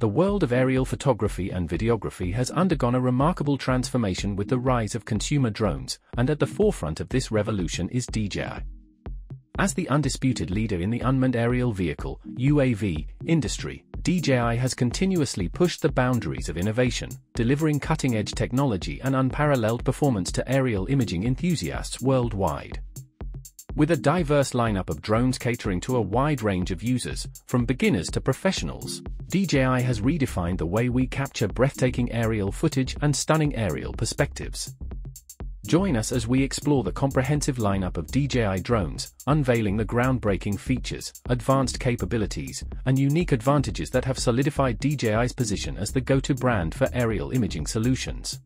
The world of aerial photography and videography has undergone a remarkable transformation with the rise of consumer drones, and at the forefront of this revolution is DJI. As the undisputed leader in the unmanned aerial vehicle (UAV) industry, DJI has continuously pushed the boundaries of innovation, delivering cutting-edge technology and unparalleled performance to aerial imaging enthusiasts worldwide. With a diverse lineup of drones catering to a wide range of users, from beginners to professionals, DJI has redefined the way we capture breathtaking aerial footage and stunning aerial perspectives. Join us as we explore the comprehensive lineup of DJI drones, unveiling the groundbreaking features, advanced capabilities, and unique advantages that have solidified DJI's position as the go-to brand for aerial imaging solutions.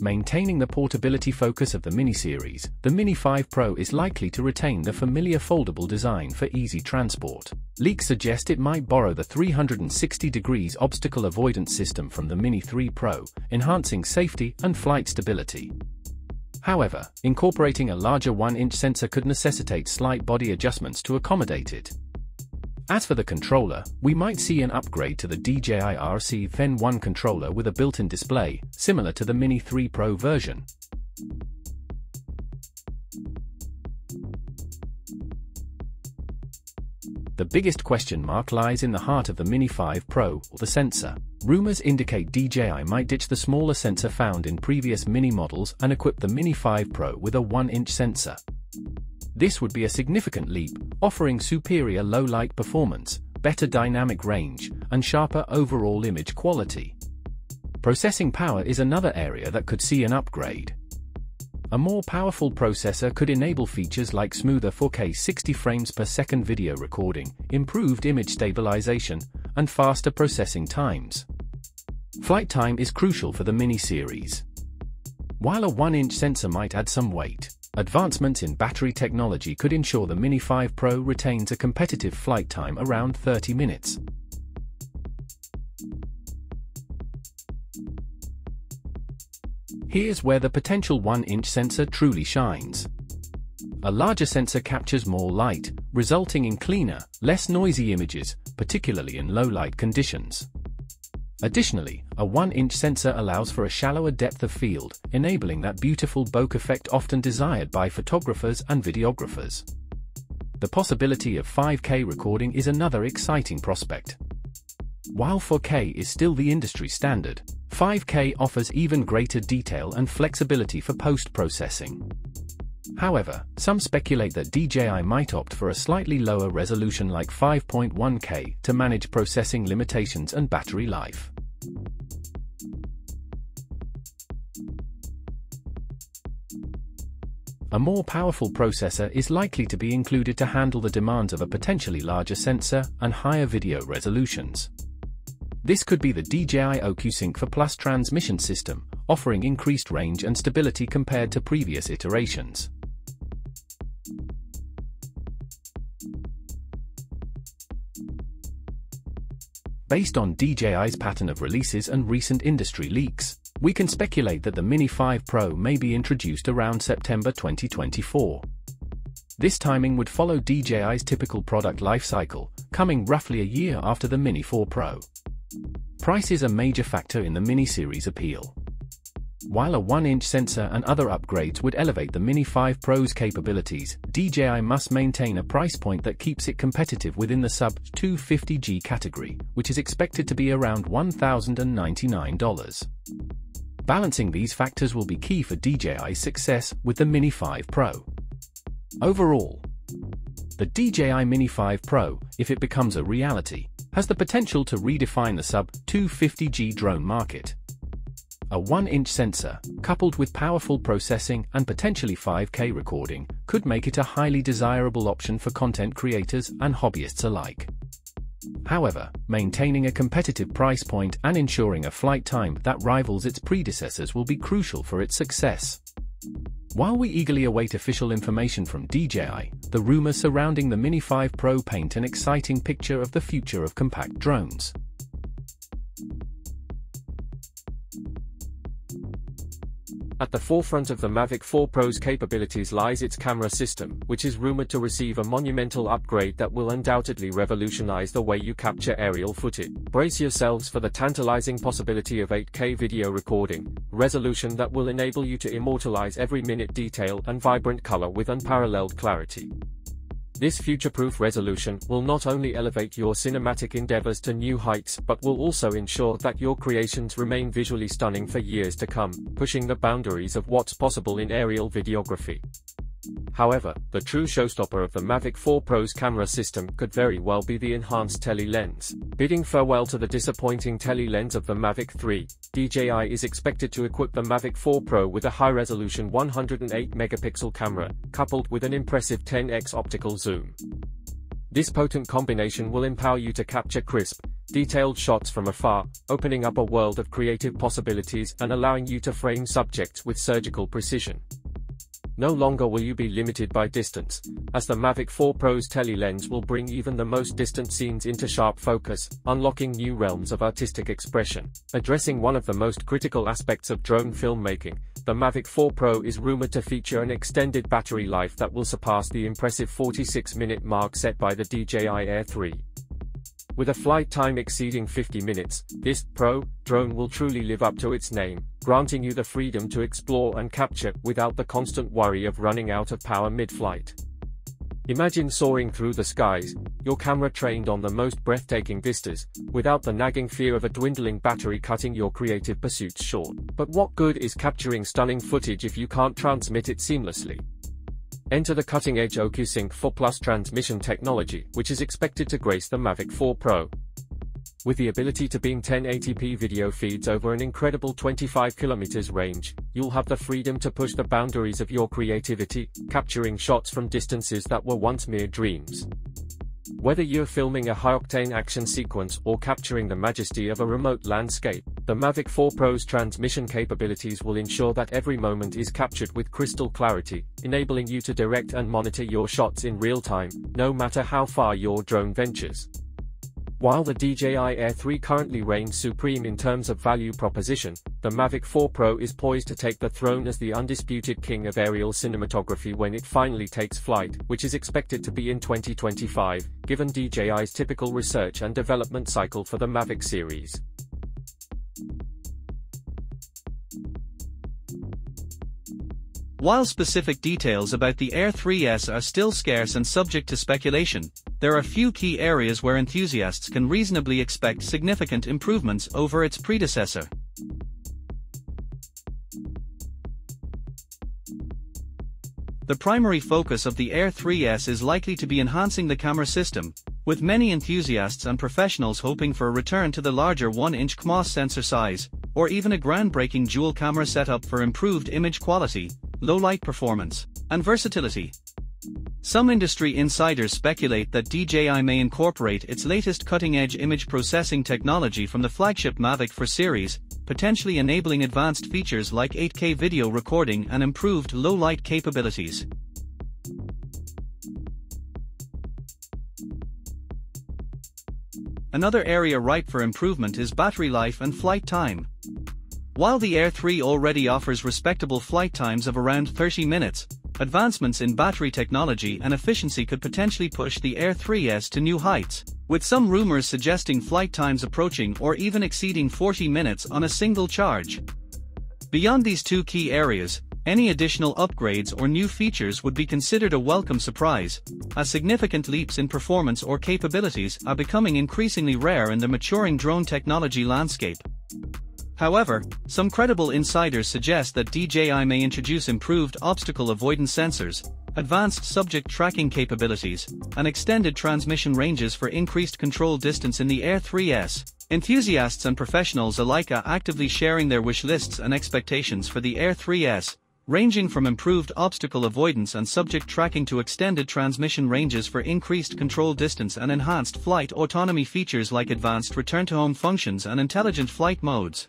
Maintaining the portability focus of the Mini series, the Mini 5 Pro is likely to retain the familiar foldable design for easy transport. Leaks suggest it might borrow the 360° obstacle avoidance system from the Mini 3 Pro, enhancing safety and flight stability. However, incorporating a larger 1-inch sensor could necessitate slight body adjustments to accommodate it. As for the controller, we might see an upgrade to the DJI RC-N1 controller with a built-in display, similar to the Mini 3 Pro version. The biggest question mark lies in the heart of the Mini 5 Pro, or the sensor. Rumors indicate DJI might ditch the smaller sensor found in previous Mini models and equip the Mini 5 Pro with a 1-inch sensor. This would be a significant leap, offering superior low-light performance, better dynamic range, and sharper overall image quality. Processing power is another area that could see an upgrade. A more powerful processor could enable features like smoother 4K 60 frames per second video recording, improved image stabilization, and faster processing times. Flight time is crucial for the Mini series. While a 1-inch sensor might add some weight, advancements in battery technology could ensure the Mini 5 Pro retains a competitive flight time around 30 minutes. Here's where the potential 1-inch sensor truly shines. A larger sensor captures more light, resulting in cleaner, less noisy images, particularly in low-light conditions. Additionally, a 1-inch sensor allows for a shallower depth of field, enabling that beautiful bokeh effect often desired by photographers and videographers. The possibility of 5K recording is another exciting prospect. While 4K is still the industry standard, 5K offers even greater detail and flexibility for post-processing. However, some speculate that DJI might opt for a slightly lower resolution like 5.1K to manage processing limitations and battery life. A more powerful processor is likely to be included to handle the demands of a potentially larger sensor and higher video resolutions. This could be the DJI OcuSync 4 Plus transmission system, offering increased range and stability compared to previous iterations. Based on DJI's pattern of releases and recent industry leaks, we can speculate that the Mini 5 Pro may be introduced around September 2024. This timing would follow DJI's typical product life cycle, coming roughly a year after the Mini 4 Pro. Price is a major factor in the Mini series appeal. While a 1-inch sensor and other upgrades would elevate the Mini 5 Pro's capabilities, DJI must maintain a price point that keeps it competitive within the sub-250G category, which is expected to be around $1,099. Balancing these factors will be key for DJI's success with the Mini 5 Pro. Overall, the DJI Mini 5 Pro, if it becomes a reality, has the potential to redefine the sub-250G drone market. A 1-inch sensor, coupled with powerful processing and potentially 5K recording, could make it a highly desirable option for content creators and hobbyists alike. However, maintaining a competitive price point and ensuring a flight time that rivals its predecessors will be crucial for its success. While we eagerly await official information from DJI, the rumors surrounding the Mini 5 Pro paint an exciting picture of the future of compact drones. At the forefront of the Mavic 4 Pro's capabilities lies its camera system, which is rumored to receive a monumental upgrade that will undoubtedly revolutionize the way you capture aerial footage. Brace yourselves for the tantalizing possibility of 8K video recording, resolution that will enable you to immortalize every minute detail and vibrant color with unparalleled clarity. This future-proof resolution will not only elevate your cinematic endeavors to new heights, but will also ensure that your creations remain visually stunning for years to come, pushing the boundaries of what's possible in aerial videography. However, the true showstopper of the Mavic 4 Pro's camera system could very well be the enhanced tele-lens. Bidding farewell to the disappointing tele-lens of the Mavic 3, DJI is expected to equip the Mavic 4 Pro with a high-resolution 108-megapixel camera, coupled with an impressive 10x optical zoom. This potent combination will empower you to capture crisp, detailed shots from afar, opening up a world of creative possibilities and allowing you to frame subjects with surgical precision. No longer will you be limited by distance, as the Mavic 4 Pro's tele-lens will bring even the most distant scenes into sharp focus, unlocking new realms of artistic expression. Addressing one of the most critical aspects of drone filmmaking, the Mavic 4 Pro is rumored to feature an extended battery life that will surpass the impressive 46-minute mark set by the DJI Air 3. With a flight time exceeding 50 minutes, this Pro drone will truly live up to its name, granting you the freedom to explore and capture without the constant worry of running out of power mid-flight. Imagine soaring through the skies, your camera trained on the most breathtaking vistas, without the nagging fear of a dwindling battery cutting your creative pursuits short. But what good is capturing stunning footage if you can't transmit it seamlessly? Enter the cutting-edge OcuSync 4 Plus transmission technology, which is expected to grace the Mavic 4 Pro. With the ability to beam 1080p video feeds over an incredible 25 km range, you'll have the freedom to push the boundaries of your creativity, capturing shots from distances that were once mere dreams. Whether you're filming a high-octane action sequence or capturing the majesty of a remote landscape, the Mavic 4 Pro's transmission capabilities will ensure that every moment is captured with crystal clarity, enabling you to direct and monitor your shots in real time, no matter how far your drone ventures. While the DJI Air 3 currently reigns supreme in terms of value proposition, the Mavic 4 Pro is poised to take the throne as the undisputed king of aerial cinematography when it finally takes flight, which is expected to be in 2025, given DJI's typical research and development cycle for the Mavic series. While specific details about the Air 3S are still scarce and subject to speculation, there are few key areas where enthusiasts can reasonably expect significant improvements over its predecessor. The primary focus of the Air 3S is likely to be enhancing the camera system, with many enthusiasts and professionals hoping for a return to the larger 1-inch CMOS sensor size, or even a groundbreaking dual camera setup for improved image quality, low-light performance, and versatility. Some industry insiders speculate that DJI may incorporate its latest cutting-edge image processing technology from the flagship Mavic 4 series, potentially enabling advanced features like 8K video recording and improved low-light capabilities. Another area ripe for improvement is battery life and flight time. While the Air 3 already offers respectable flight times of around 30 minutes, advancements in battery technology and efficiency could potentially push the Air 3S to new heights, with some rumors suggesting flight times approaching or even exceeding 40 minutes on a single charge. Beyond these two key areas, any additional upgrades or new features would be considered a welcome surprise, as significant leaps in performance or capabilities are becoming increasingly rare in the maturing drone technology landscape. However, some credible insiders suggest that DJI may introduce improved obstacle avoidance sensors, advanced subject tracking capabilities, and extended transmission ranges for increased control distance in the Air 3S. Enthusiasts and professionals alike are actively sharing their wish lists and expectations for the Air 3S, ranging from improved obstacle avoidance and subject tracking to extended transmission ranges for increased control distance and enhanced flight autonomy features like advanced return-to-home functions and intelligent flight modes.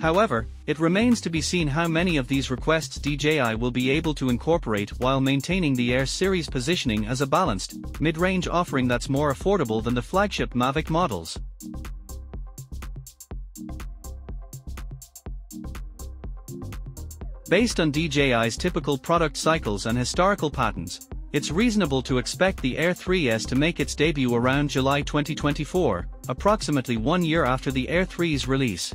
However, it remains to be seen how many of these requests DJI will be able to incorporate while maintaining the Air series positioning as a balanced, mid-range offering that's more affordable than the flagship Mavic models. Based on DJI's typical product cycles and historical patterns, it's reasonable to expect the Air 3S to make its debut around July 2024, approximately 1 year after the Air 3's release.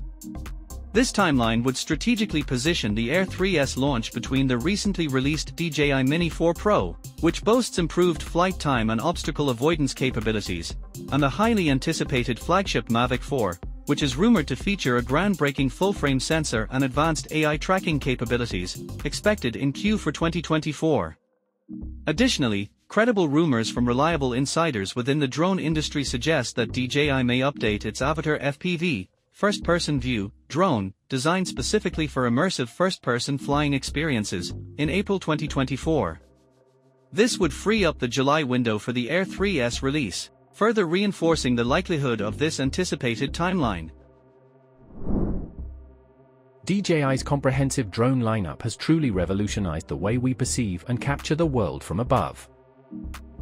This timeline would strategically position the Air 3S launch between the recently released DJI Mini 4 Pro, which boasts improved flight time and obstacle avoidance capabilities, and the highly anticipated flagship Mavic 4, which is rumored to feature a groundbreaking full-frame sensor and advanced AI tracking capabilities, expected in Q4 for 2024. Additionally, credible rumors from reliable insiders within the drone industry suggest that DJI may update its Avata FPV, first-person view, drone, designed specifically for immersive first-person flying experiences, in April 2024. This would free up the July window for the Air 3S release, further reinforcing the likelihood of this anticipated timeline. DJI's comprehensive drone lineup has truly revolutionized the way we perceive and capture the world from above.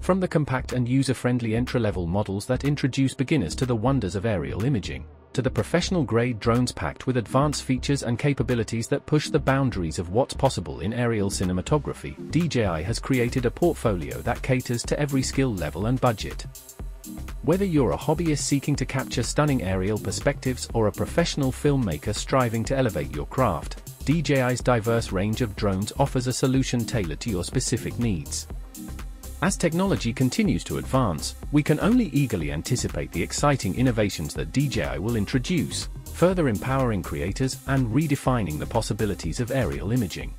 From the compact and user-friendly entry-level models that introduce beginners to the wonders of aerial imaging, to the professional-grade drones packed with advanced features and capabilities that push the boundaries of what's possible in aerial cinematography, DJI has created a portfolio that caters to every skill level and budget. Whether you're a hobbyist seeking to capture stunning aerial perspectives or a professional filmmaker striving to elevate your craft, DJI's diverse range of drones offers a solution tailored to your specific needs. As technology continues to advance, we can only eagerly anticipate the exciting innovations that DJI will introduce, further empowering creators and redefining the possibilities of aerial imaging.